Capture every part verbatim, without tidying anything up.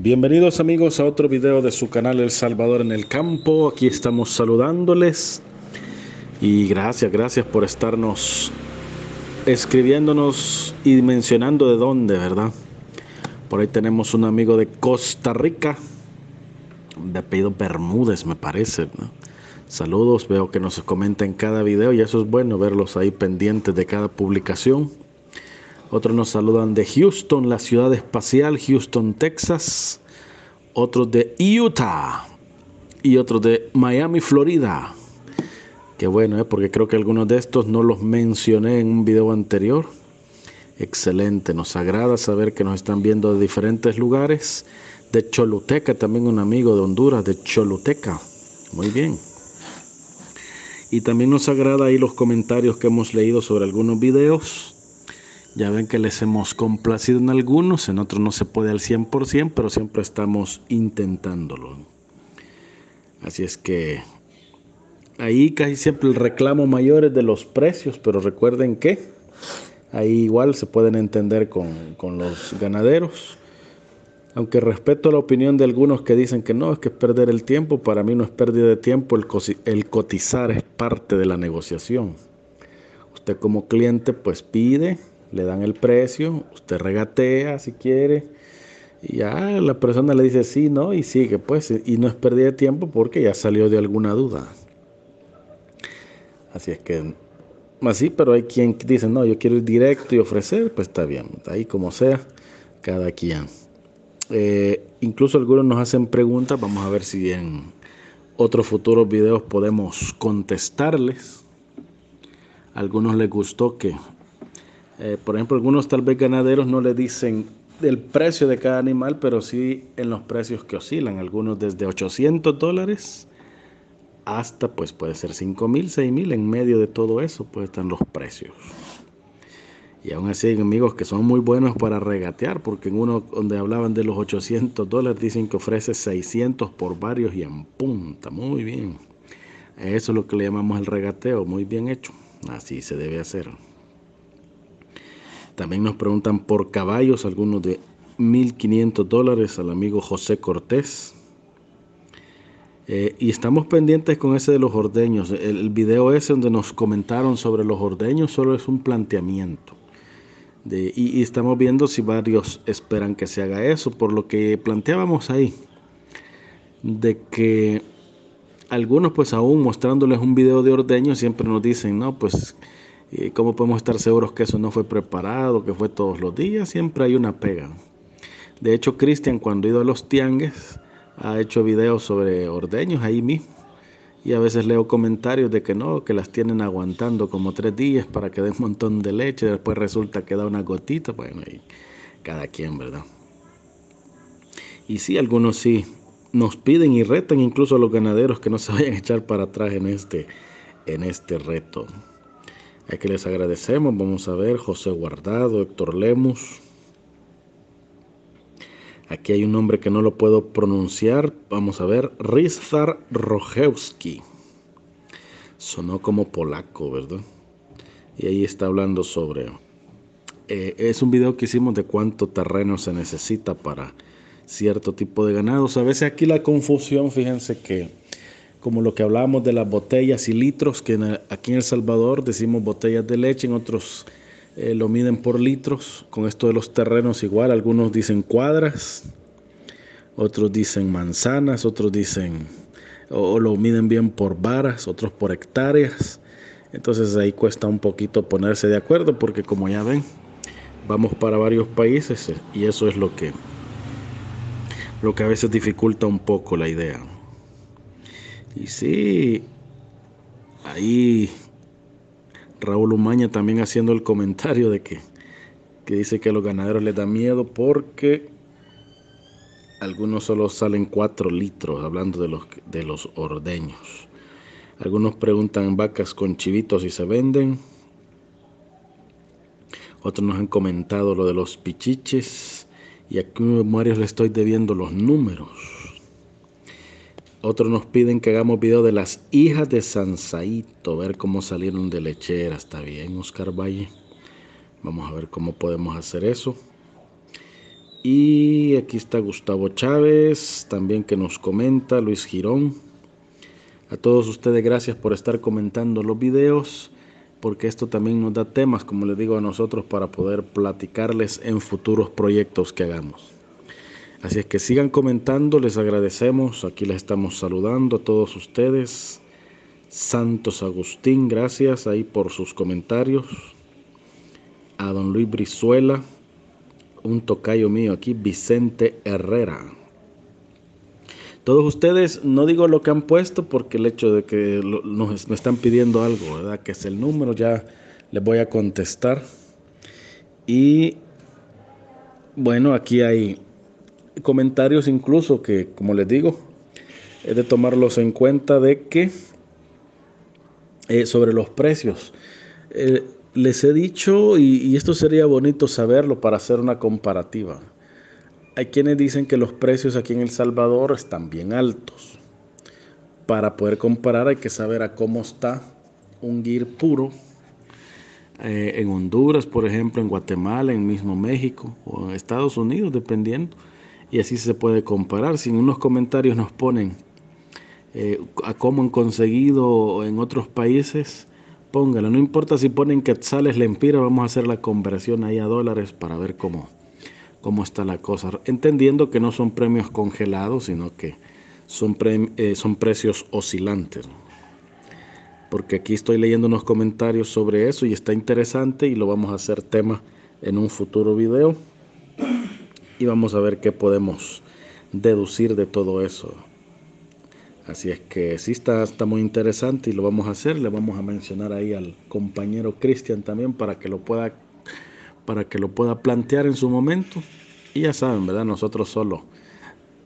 Bienvenidos amigos a otro video de su canal El Salvador en el Campo. Aquí estamos saludándoles y gracias, gracias por estarnos escribiéndonos y mencionando de dónde, ¿verdad? Por ahí tenemos un amigo de Costa Rica, de apellido Bermúdez me parece, ¿no? Saludos, veo que nos comentan cada video y eso es bueno, verlos ahí pendientes de cada publicación. Otros nos saludan de Houston, la ciudad espacial, Houston, Texas. Otros de Utah. Y otros de Miami, Florida. Qué bueno, ¿eh? Porque creo que algunos de estos no los mencioné en un video anterior. Excelente, nos agrada saber que nos están viendo de diferentes lugares. De Choluteca, también un amigo de Honduras, de Choluteca. Muy bien. Y también nos agrada ahí los comentarios que hemos leído sobre algunos videos. Ya ven que les hemos complacido en algunos, en otros no se puede al cien por ciento, pero siempre estamos intentándolo. Así es que ahí casi siempre el reclamo mayor es de los precios, pero recuerden que ahí igual se pueden entender con, con los ganaderos. Aunque respeto la opinión de algunos que dicen que no, es que es perder el tiempo, para mí no es pérdida de tiempo, el, el cotizar es parte de la negociación. Usted como cliente pues pide, le dan el precio, usted regatea si quiere, y ya la persona le dice sí, no, y sigue pues, y no es pérdida de tiempo porque ya salió de alguna duda. Así es que, así, pero hay quien dice, no, yo quiero ir directo y ofrecer, pues está bien, ahí como sea, cada quien. Eh, incluso algunos nos hacen preguntas, vamos a ver si en otros futuros videos podemos contestarles. A algunos les gustó que... Eh, por ejemplo, algunos tal vez ganaderos no le dicen el precio de cada animal, pero sí en los precios que oscilan. Algunos desde ochocientos dólares hasta, pues puede ser cinco mil, seis mil. En medio de todo eso, pues están los precios. Y aún así hay amigos que son muy buenos para regatear, porque en uno donde hablaban de los ochocientos dólares, dicen que ofrece seiscientos por varios y en punta. Muy bien. Eso es lo que le llamamos el regateo. Muy bien hecho. Así se debe hacer. También nos preguntan por caballos, algunos de mil quinientos dólares al amigo José Cortés. Eh, y estamos pendientes con ese de los ordeños. El, el video ese donde nos comentaron sobre los ordeños solo es un planteamiento. De, y, y estamos viendo si varios esperan que se haga eso, por lo que planteábamos ahí. De que algunos pues aún mostrándoles un video de ordeño siempre nos dicen, no, pues... ¿Y cómo podemos estar seguros que eso no fue preparado, que fue todos los días? Siempre hay una pega. De hecho, Cristian, cuando ha ido a los tianguis, ha hecho videos sobre ordeños ahí mismo. Y a veces leo comentarios de que no, que las tienen aguantando como tres días para que dé un montón de leche. Después resulta que da una gotita. Bueno, y cada quien, ¿verdad? Y sí, algunos sí nos piden y retan incluso a los ganaderos que no se vayan a echar para atrás en este, en este reto. Aquí les agradecemos, vamos a ver, José Guardado, Héctor Lemus. Aquí hay un nombre que no lo puedo pronunciar, vamos a ver, Rizar Rojewski. Sonó como polaco, ¿verdad? Y ahí está hablando sobre... Eh, es un video que hicimos de cuánto terreno se necesita para cierto tipo de ganados. A veces aquí la confusión, fíjense que... como lo que hablábamos de las botellas y litros, que en, aquí en El Salvador decimos botellas de leche, en otros eh, lo miden por litros. Con esto de los terrenos igual, algunos dicen cuadras, otros dicen manzanas, otros dicen, o, o lo miden bien por varas, otros por hectáreas. Entonces ahí cuesta un poquito ponerse de acuerdo, porque como ya ven, vamos para varios países y eso es lo que, lo que a veces dificulta un poco la idea. Y sí, ahí Raúl Umaña también haciendo el comentario de que, que dice que a los ganaderos les da miedo porque algunos solo salen cuatro litros, hablando de los, de los ordeños. Algunos preguntan vacas con chivitos si se venden. Otros nos han comentado lo de los pichiches. Y aquí a Mario le estoy debiendo los números. Otros nos piden que hagamos video de las hijas de Sansaito, ver cómo salieron de lechera. Está bien, Oscar Valle. Vamos a ver cómo podemos hacer eso. Y aquí está Gustavo Chávez, también que nos comenta, Luis Girón. A todos ustedes, gracias por estar comentando los videos, porque esto también nos da temas, como les digo, a nosotros para poder platicarles en futuros proyectos que hagamos. Así es que sigan comentando, les agradecemos, aquí les estamos saludando a todos ustedes. Santos Agustín, gracias ahí por sus comentarios. A don Luis Brizuela, un tocayo mío aquí, Vicente Herrera. Todos ustedes, no digo lo que han puesto porque el hecho de que lo, nos, me están pidiendo algo, ¿verdad? Que es el número, ya les voy a contestar. Y bueno, aquí hay comentarios incluso que, como les digo, es de tomarlos en cuenta de que eh, sobre los precios. Eh, les he dicho, y, y esto sería bonito saberlo para hacer una comparativa. Hay quienes dicen que los precios aquí en El Salvador están bien altos. Para poder comparar hay que saber a cómo está un Gyr puro eh, en Honduras, por ejemplo, en Guatemala, en mismo México o en Estados Unidos, dependiendo. Y así se puede comparar. Si en unos comentarios nos ponen eh, a cómo han conseguido en otros países, póngalo. No importa si ponen quetzales, lempira, vamos a hacer la conversión ahí a dólares para ver cómo... cómo está la cosa, entendiendo que no son premios congelados, sino que son, pre, eh, son precios oscilantes. Porque aquí estoy leyendo unos comentarios sobre eso y está interesante y lo vamos a hacer tema en un futuro video. Y vamos a ver qué podemos deducir de todo eso. Así es que sí está, está muy interesante y lo vamos a hacer. Le vamos a mencionar ahí al compañero Cristian también para que lo pueda... para que lo pueda plantear en su momento. Y ya saben, ¿verdad? Nosotros solo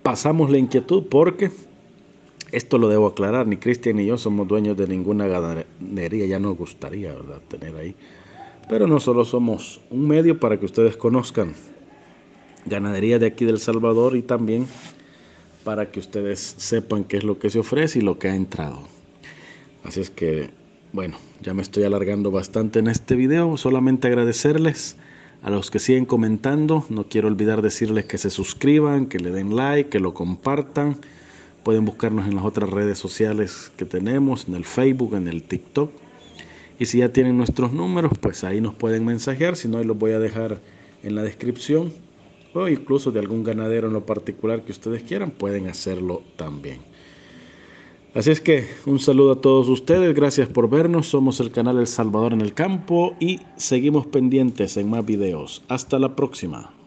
pasamos la inquietud porque, esto lo debo aclarar, ni Cristian ni yo somos dueños de ninguna ganadería, ya nos gustaría, ¿verdad?, tener ahí. Pero no solo somos un medio para que ustedes conozcan ganadería de aquí del Salvador y también para que ustedes sepan qué es lo que se ofrece y lo que ha entrado. Así es que, bueno, ya me estoy alargando bastante en este video, solamente agradecerles a los que siguen comentando. No quiero olvidar decirles que se suscriban, que le den like, que lo compartan. Pueden buscarnos en las otras redes sociales que tenemos, en el Facebook, en el TikTok. Y si ya tienen nuestros números, pues ahí nos pueden mensajear. Si no, ahí los voy a dejar en la descripción. O incluso de algún ganadero en lo particular que ustedes quieran, pueden hacerlo también. Así es que un saludo a todos ustedes, gracias por vernos, somos el canal El Salvador en el Campo y seguimos pendientes en más videos. Hasta la próxima.